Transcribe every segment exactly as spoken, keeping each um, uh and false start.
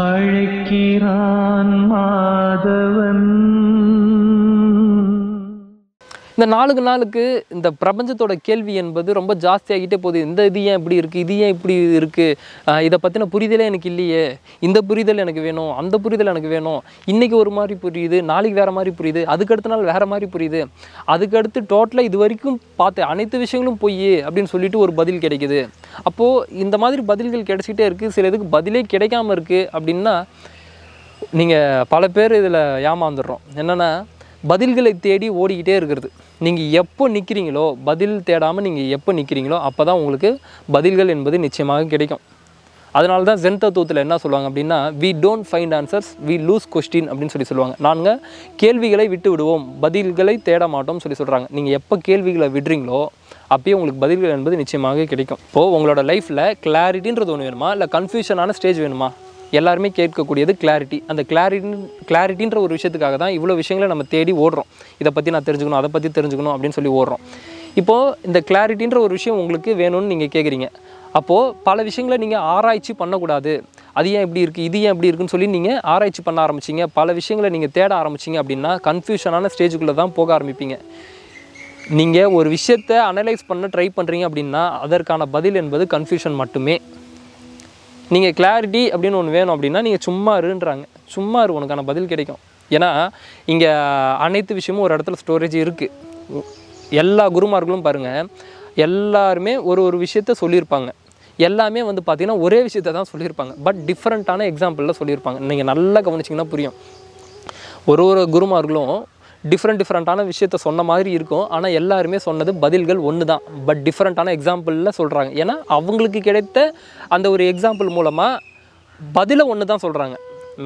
அழைக்கிறான் மாதவன். இந்த நாளுக்கு நாளுக்கு இந்த பிரபஞ்சத்தோட கேள்வி என்பது ரொம்ப ஜாஸ்தியாகிட்டே போகுது. இந்த இது ஏன் இப்படி இருக்குது, இது ஏன் இப்படி இருக்குது, இதை பற்றின புரிதலே எனக்கு இல்லையே, இந்த புரிதல் எனக்கு வேணும், அந்த புரிதல் எனக்கு வேணும். இன்றைக்கி ஒரு மாதிரி புரியுது, நாளைக்கு வேறு மாதிரி புரியுது, அதுக்கடுத்த நாள் வேறு மாதிரி புரியுது, அதுக்கடுத்து டோட்டலாக இது வரைக்கும் பார்த்து அனைத்து விஷயங்களும் போய் அப்படின்னு சொல்லிட்டு ஒரு பதில் கிடைக்குது. அப்போது இந்த மாதிரி பதில்கள் கிடைச்சிக்கிட்டே இருக்குது. சில இதுக்கு பதிலே கிடைக்காம இருக்குது அப்படின்னா நீங்கள் பல பேர் இதில் ஏமாந்துடுறோம். என்னென்னா, பதில்களை தேடி ஓடிக்கிட்டே இருக்கிறது. நீங்கள் எப்போ நிற்கிறீங்களோ, பதில் தேடாமல் நீங்கள் எப்போ நிற்கிறீங்களோ அப்போ தான் உங்களுக்கு பதில்கள் என்பது நிச்சயமாக கிடைக்கும். அதனால தான் ஜென் தத்துவத்தில் என்ன சொல்லுவாங்க அப்படின்னா, we don't find answers, we lose question அப்படின்னு சொல்லி சொல்லுவாங்க. நாங்கள் கேள்விகளை விட்டு விடுவோம், பதில்களை தேட மாட்டோம்னு சொல்லி சொல்கிறாங்க. நீங்கள் எப்போ கேள்விகளை விடுறீங்களோ அப்போயே உங்களுக்கு பதில்கள் என்பது நிச்சயமாக கிடைக்கும். இப்போது உங்களோட லைஃப்பில் கிளாரிட்டின்றது ஒன்று வேணுமா, இல்லை கன்ஃபியூஷனான ஸ்டேஜ் வேணுமா? எல்லாருமே கேட்கக்கூடியது கிளாரிட்டி. அந்த கிளாரிட்டி கிளாரிட்டின்ற ஒரு விஷயத்துக்காக தான் இவ்வளோ விஷயங்களை நம்ம தேடி ஓடுறோம். இதை பற்றி நான் தெரிஞ்சுக்கணும், அதை பற்றி தெரிஞ்சுக்கணும் அப்படின்னு சொல்லி ஓடுறோம். இப்போது இந்த கிளாரிட்டின்ற ஒரு விஷயம் உங்களுக்கு வேணும்னு நீங்கள் கேட்குறீங்க. அப்போது பல விஷயங்களை நீங்கள் ஆராய்ச்சி பண்ணக்கூடாது, அது ஏன் இப்படி இருக்குது, இது ஏன் இப்படி இருக்குன்னு சொல்லி நீங்கள் ஆராய்ச்சி பண்ண ஆரம்பிச்சிங்க, பல விஷயங்களை நீங்கள் தேட ஆரம்பிச்சிங்க அப்படின்னா கன்ஃபியூஷனான ஸ்டேஜுக்குள்ளே தான் போக ஆரம்பிப்பீங்க. நீங்கள் ஒரு விஷயத்தை அனலைஸ் பண்ண ட்ரை பண்ணுறீங்க அப்படின்னா அதற்கான பதில் என்பது கன்ஃபியூஷன் மட்டுமே. நீங்கள் கிளாரிட்டி அப்படின்னு ஒன்று வேணும் அப்படின்னா நீங்கள் சும்மா இருன்றாங்க. சும்மா இரு, உனக்கான பதில் கிடைக்கும். ஏன்னா இங்கே அனைத்து விஷயமும் ஒரு இடத்துல ஸ்டோரேஜ் இருக்குது. எல்லா குருமார்களும் பாருங்கள், எல்லாருமே ஒரு ஒரு விஷயத்த சொல்லியிருப்பாங்க. எல்லாமே வந்து பார்த்திங்கன்னா ஒரே விஷயத்த தான் சொல்லியிருப்பாங்க, பட் டிஃப்ரெண்ட்டான எக்ஸாம்பிளில் சொல்லியிருப்பாங்க. நீங்கள் நல்லா கவனிச்சிங்கன்னா புரியும். ஒரு ஒரு குருமார்களும் டிஃப்ரெண்ட் டிஃப்ரெண்ட்டான விஷயத்த சொன்ன மாதிரி இருக்கும். ஆனால் எல்லாருமே சொன்னது பதில்கள் ஒன்று தான், பட் டிஃப்ரெண்ட்டான எக்ஸாம்பிளில் சொல்கிறாங்க. ஏன்னா அவங்களுக்கு கிடைத்த அந்த ஒரு எக்ஸாம்பிள் மூலமாக பதிலை ஒன்று தான் சொல்கிறாங்க.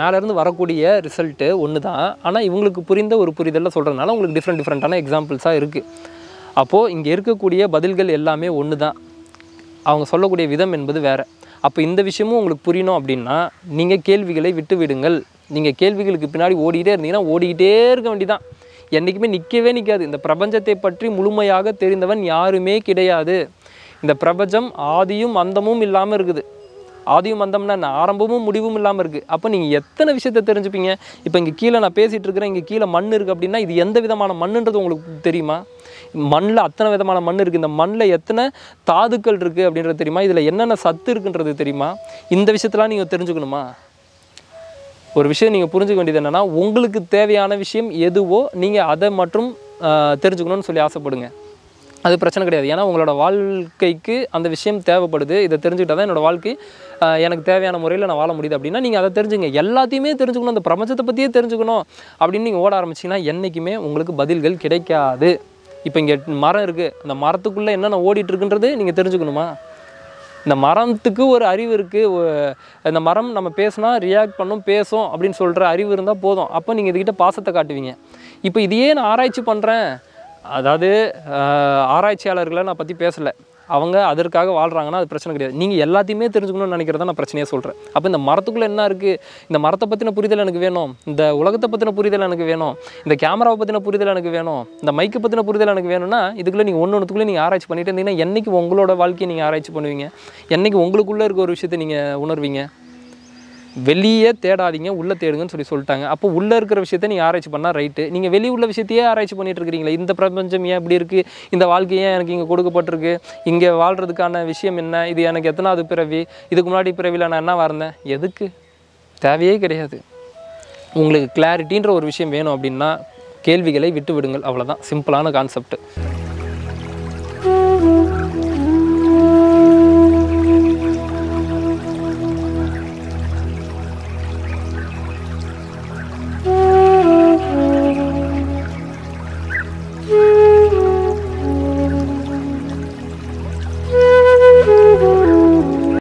மேலேருந்து வரக்கூடிய ரிசல்ட்டு ஒன்று தான், ஆனால் இவங்களுக்கு புரிந்த ஒரு புரிதலில் சொல்கிறதுனால உங்களுக்கு டிஃப்ரெண்ட் டிஃப்ரெண்ட்டான எக்ஸாம்பிள்ஸாக இருக்குது. அப்போது இங்கே இருக்கக்கூடிய பதில்கள் எல்லாமே ஒன்று தான், அவங்க சொல்லக்கூடிய விதம் என்பது வேறு. அப்போ இந்த விஷயமும் உங்களுக்கு புரியணும் அப்படின்னா நீங்கள் கேள்விகளை விட்டு விடுங்கள். நீங்கள் கேள்விகளுக்கு பின்னாடி ஓடிக்கிட்டே இருந்தீங்கன்னா ஓடிக்கிட்டே இருக்க வேண்டிதான், என்றைக்குமே நிற்கவே நிற்காது. இந்த பிரபஞ்சத்தை பற்றி முழுமையாக தெரிந்தவன் யாருமே கிடையாது. இந்த பிரபஞ்சம் ஆதியும் அந்தமும் இல்லாமல் இருக்குது. ஆதியும் அந்தம்னா நான் ஆரம்பமும் முடிவும் இல்லாமல் இருக்குது. அப்போ நீங்கள் எத்தனை விஷயத்தை தெரிஞ்சுப்பீங்க? இப்போ இங்கே கீழே நான் பேசிகிட்டு இருக்கிறேன், இங்கே கீழே மண் இருக்குது அப்படின்னா இது எந்த விதமான மண்ணுன்றது உங்களுக்கு தெரியுமா? மண்ணில் அத்தனை விதமான மண் இருக்குது. இந்த மண்ணில் எத்தனை தாதுக்கள் இருக்குது அப்படின்றது தெரியுமா? இதில் என்னென்ன சத்து இருக்குன்றது தெரியுமா? இந்த விஷயத்தெலாம் நீங்கள் தெரிஞ்சுக்கணுமா? ஒரு விஷயம் நீங்கள் புரிஞ்சுக்க வேண்டியது என்னென்னா, உங்களுக்கு தேவையான விஷயம் எதுவோ நீங்கள் அதை மட்டும் தெரிஞ்சுக்கணும்னு சொல்லி ஆசைப்படுங்க. அது பிரச்சனை கிடையாது. ஏன்னா உங்களோட வாழ்க்கைக்கு அந்த விஷயம் தேவைப்படுது, இதை தெரிஞ்சுக்கிட்டால் தான் என்னோடய வாழ்க்கை எனக்கு தேவையான முறையில் நான் வாழ முடியுது அப்படின்னா நீங்கள் அதை தெரிஞ்சுங்க. எல்லாத்தையுமே தெரிஞ்சுக்கணும், அந்த பிரபஞ்சத்தை பற்றியே தெரிஞ்சுக்கணும் அப்படின்னு நீங்கள் ஓட ஆரம்பிச்சிங்கன்னா என்றைக்குமே உங்களுக்கு பதில்கள் கிடைக்காது. இப்போ இங்கே மரம் இருக்குது, அந்த மரத்துக்குள்ளே என்னென்ன ஓடிட்டுருக்குன்றது நீங்கள் தெரிஞ்சுக்கணுமா? இந்த மரத்துக்கு ஒரு அறிவு இருக்குது. இந்த மரம் நம்ம பேசுனா ரியாக்ட் பண்ணும், பேசும் அப்படின்னு சொல்கிற அறிவு இருந்தால் போதும். அப்போ நீங்கள் இதுக்கிட்ட பாசத்தை காட்டுவீங்க. இப்போ இதையே நான் ஆராய்ச்சி பண்ணுறேன், அதாவது ஆராய்ச்சியாளர்களை நான் பற்றி பேசலை, அவங்க அதற்காக வாழ்கிறாங்கன்னா அது பிரச்சனை கிடையாது. நீங்கள் எல்லாத்தையுமே தெரிஞ்சுக்கணும்னு நினைக்கிறத நான் பிரச்சனையாக சொல்கிறேன். அப்போ இந்த மரத்துக்குள்ளே என்ன இருக்குது, இந்த மரத்தை பற்றின புரிதல் எனக்கு வேணும், இந்த உலகத்தை பற்றின புரிதல் எனக்கு வேணும், இந்த கேமராவை பற்றின புரிதல் எனக்கு வேணும், இந்த மைக்கை பற்றின புரிதல் எனக்கு வேணும்னா இதுக்குள்ளே நீங்கள் ஒன்று ஒன்றுத்துக்குள்ளே நீங்கள் ஆராய்ச்சி பண்ணிகிட்டே இருந்தீங்கன்னா என்றைக்கு உங்களோட வாழ்க்கையை நீங்கள் ஆராய்ச்சி பண்ணுவீங்க? என்றைக்கு உங்களுக்குள்ளே இருக்க ஒரு விஷயத்தை நீங்கள் உணர்வீங்க? வெளியே தேடாதீங்க, உள்ளே தேடுங்கன்னு சொல்லி சொல்லிட்டாங்க. அப்போ உள்ளே இருக்கிற விஷயத்தை நீங்கள் ஆராய்ச்சி பண்ணால் ரைட்டு. நீங்கள் வெளியே உள்ள விஷயத்தையே ஆராய்ச்சி பண்ணிகிட்டு இருக்கிறீங்களே, இந்த பிரபஞ்சம் ஏன் இப்படி இருக்குது, இந்த வாழ்க்கையே எனக்கு இங்கே கொடுக்கப்பட்டிருக்கு, இங்கே வாழ்கிறதுக்கான விஷயம் என்ன, இது எனக்கு எத்தனாவது பிறவி, இதுக்கு முன்னாடி பிறவியில் நான் என்ன வரந்தேன், எதுக்கு? தேவையே கிடையாது. உங்களுக்கு கிளாரிட்டின்ற ஒரு விஷயம் வேணும் அப்படின்னா கேள்விகளை விட்டு விடுங்கள். அவ்வளோதான், சிம்பிளான கான்செப்ட்.